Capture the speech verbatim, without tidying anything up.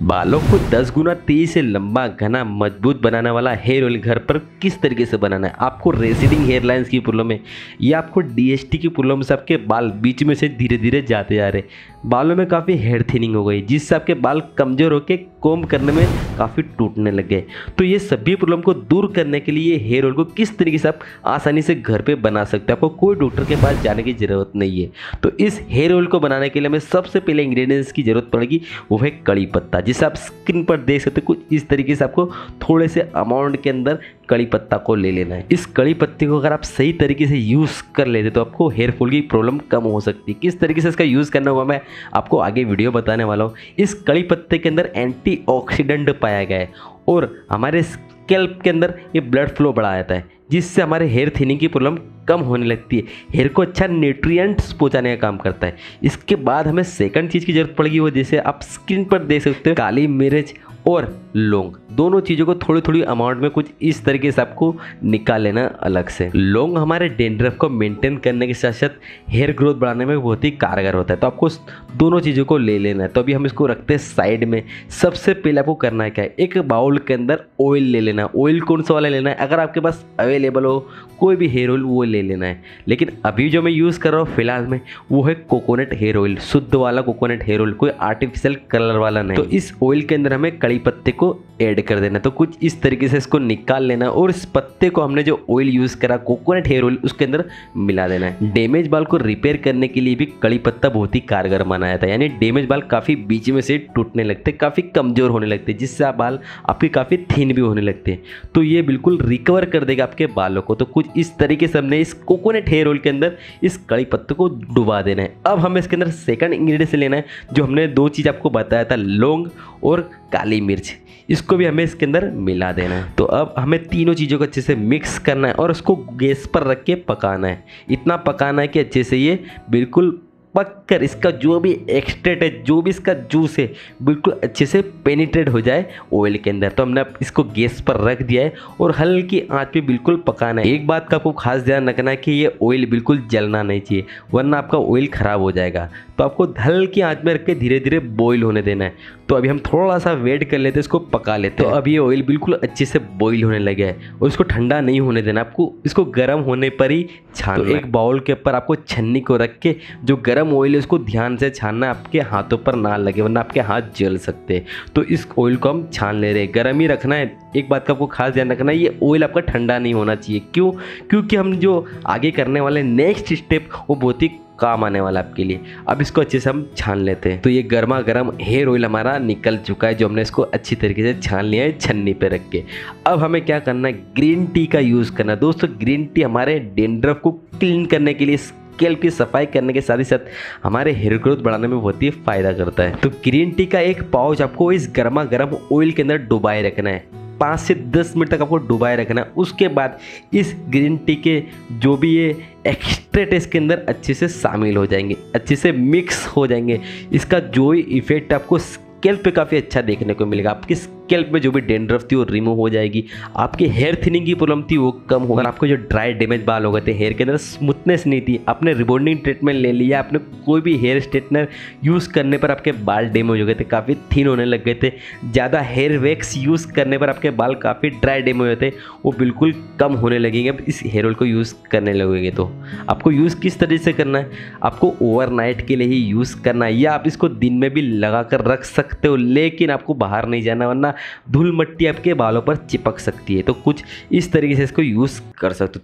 बालों को दस गुना तेजी से लंबा, घना, मजबूत बनाने वाला हेयर ऑयल घर पर किस तरीके से बनाना है। आपको रेसिडिंग हेयरलाइंस की प्रॉब्लम है या आपको डीएसटी की प्रॉब्लम से आपके बाल बीच में से धीरे धीरे जाते जा रहे, बालों में काफ़ी हेयर थिनिंग हो गई जिससे आपके बाल कमज़ोर होकर कोम करने में काफ़ी टूटने लग गए। तो ये सभी प्रॉब्लम को दूर करने के लिए हेयर ऑयल को किस तरीके से आप आसानी से घर पर बना सकते हैं, आपको कोई डॉक्टर के पास जाने की ज़रूरत नहीं है। तो इस हेयर ऑयल को बनाने के लिए हमें सबसे पहले इंग्रेडिएंट्स की ज़रूरत पड़ेगी, वो है कड़ी पत्ता, जिसे आप स्क्रीन पर देख सकते हो। कुछ इस तरीके से आपको थोड़े से अमाउंट के अंदर कड़ी पत्ता को ले लेना है। इस कड़ी पत्ते को अगर आप सही तरीके से यूज़ कर लेते तो आपको हेयरफॉल की प्रॉब्लम कम हो सकती है। किस तरीके से इसका यूज़ करना होगा मैं आपको आगे वीडियो बताने वाला हूँ। इस कड़ी पत्ते के अंदर एंटीऑक्सीडेंट पाया गया है और हमारे स्कैल्प के अंदर ये ब्लड फ्लो बढ़ा जाता है जिससे हमारे हेयर थिनिंग की प्रॉब्लम कम होने लगती है। हेयर को अच्छा न्यूट्रिएंट्स पहुंचाने का काम करता है। इसके बाद हमें सेकंड चीज़ की ज़रूरत पड़ेगी, वो जैसे आप स्क्रीन पर देख सकते हो, काली मिर्च और लौंग, दोनों चीज़ों को थोड़ी थोड़ी अमाउंट में कुछ इस तरीके से आपको निकाल लेना अलग से। लौंग हमारे डेंड्रफ को मेंटेन करने के साथ साथ हेयर ग्रोथ बढ़ाने में बहुत ही कारगर होता है। तो आपको दोनों चीज़ों को ले लेना है। तो अभी हम इसको रखते हैं साइड में। सबसे पहले आपको करना है क्या है, एक बाउल के अंदर ऑयल ले लेना है। ऑयल कौन सा वाला लेना है, अगर आपके पास अवेलेबल हो कोई भी हेयर ऑयल वो ले लेना है। लेकिन अभी जो मैं यूज़ कर रहा हूँ फिलहाल में वो है कोकोनट हेयर ऑयल, शुद्ध वाला कोकोनट हेयर ऑयल, कोई आर्टिफिशियल कलर वाला नहीं। तो इस ऑयल के अंदर हमें कड़ी पत्ते को ऐड कर देना। तो कुछ इस तरीके से इसको निकाल लेना और इस पत्ते को हमने जो ऑयल यूज़ करा कोकोनट हेयर ऑयल उसके अंदर मिला देना है। डैमेज बाल को रिपेयर करने के लिए भी कड़ी पत्ता बहुत ही कारगर माना जाता है। यानी डैमेज बाल काफ़ी बीच में से टूटने लगते, काफ़ी कमज़ोर होने लगते जिससे आप बाल आपके काफ़ी थिन भी होने लगते हैं। तो ये बिल्कुल रिकवर कर देगा आपके बालों को। तो कुछ इस तरीके से हमने इस कोकोनट हेयर ऑयल के अंदर इस कड़ी पत्ते को डुबा देना है। अब हमें इसके अंदर सेकंड इंग्रेडिएंट लेना है, जो हमने दो चीज़ आपको बताया था, लौंग और काली मिर्च, इसको भी हमें इसके अंदर मिला देना है। तो अब हमें तीनों चीज़ों को अच्छे से मिक्स करना है और उसको गैस पर रख के पकाना है। इतना पकाना है कि अच्छे से ये बिल्कुल पक कर इसका जो भी एक्सट्रेट है, जो भी इसका जूस है, बिल्कुल अच्छे से पेनिट्रेट हो जाए ऑयल के अंदर। तो हमने इसको गैस पर रख दिया है और हल्की आंच पे बिल्कुल पकाना है। एक बात का आपको खास ध्यान रखना है कि ये ऑयल बिल्कुल जलना नहीं चाहिए, वरना आपका ऑयल ख़राब हो जाएगा। तो आपको हल्की आंच में रख के धीरे धीरे बॉयल होने देना है। तो अभी हम थोड़ा सा वेट कर लेते हैं, इसको पका लेते हैं। तो अब ये ऑयल बिल्कुल अच्छे से बॉयल होने लगे है और इसको ठंडा नहीं होने देना, आपको इसको गर्म होने पर ही छान। एक बाउल के ऊपर आपको छन्नी को रख के जो गर्म ऑयल है उसको ध्यान से छानना, आपके हाथों पर ना लगे वरना आपके हाथ जल सकते हैं। तो इस ऑयल को हम छान ले रहे हैं, गर्म ही रखना है। एक बात का आपको खास ध्यान रखना है, ये ऑयल आपका ठंडा नहीं होना चाहिए। क्यों? क्योंकि हम जो आगे करने वाले नेक्स्ट स्टेप वो बहुत ही काम आने वाला आपके लिए। अब इसको अच्छे से हम छान लेते हैं। तो ये गर्मा गर्म हेयर ऑयल हमारा निकल चुका है, जो हमने इसको अच्छी तरीके से छान लिया है छन्नी पे रख के। अब हमें क्या करना है, ग्रीन टी का यूज़ करना। दोस्तों ग्रीन टी हमारे डैंड्रफ को क्लीन करने के लिए, स्कैल्प की सफाई करने के साथ ही साथ हमारे हेयर ग्रोथ बढ़ाने में बहुत ही फ़ायदा करता है। तो ग्रीन टी का एक पाउच आपको इस गर्मा गर्म ऑयल के अंदर डुबाए रखना है। पाँच से दस मिनट तक आपको डुबाए रखना है। उसके बाद इस ग्रीन टी के जो भी ये एक्सट्रेट इसके अंदर अच्छे से शामिल हो जाएंगे, अच्छे से मिक्स हो जाएंगे। इसका जो ही इफेक्ट आपको स्कैल्प पे काफ़ी अच्छा देखने को मिलेगा। आपकी स्कैल्प में जो भी डेंड्रफ थी वो रिमूव हो जाएगी, आपकी हेयर थिनिंग की प्रॉब्लम थी वो कम होगा, आपको जो ड्राई डैमेज बाल हो गए थे, हेयर के अंदर स्मूथनेस नहीं थी, आपने रिबॉन्डिंग ट्रीटमेंट ले लिया, आपने कोई भी हेयर स्ट्रेटनर यूज़ करने पर आपके बाल डैमेज हो गए थे, काफ़ी थिन होने लग गए थे, ज़्यादा हेयर वैक्स यूज़ करने पर आपके बाल काफ़ी ड्राई डैमेज होते थे, वो बिल्कुल कम होने लगेंगे अब इस हेयर ऑयल को यूज़ करने लगेंगे। तो आपको यूज़ किस तरीके से करना है, आपको ओवरनाइट के लिए ही यूज़ करना है या आप इसको दिन में भी लगा कर रख सकते हो, लेकिन आपको बाहर नहीं जाना वरना धूल मट्टी आपके बालों पर चिपक सकती है। तो कुछ इस तरीके से इसको यूज़ कर सकते हो।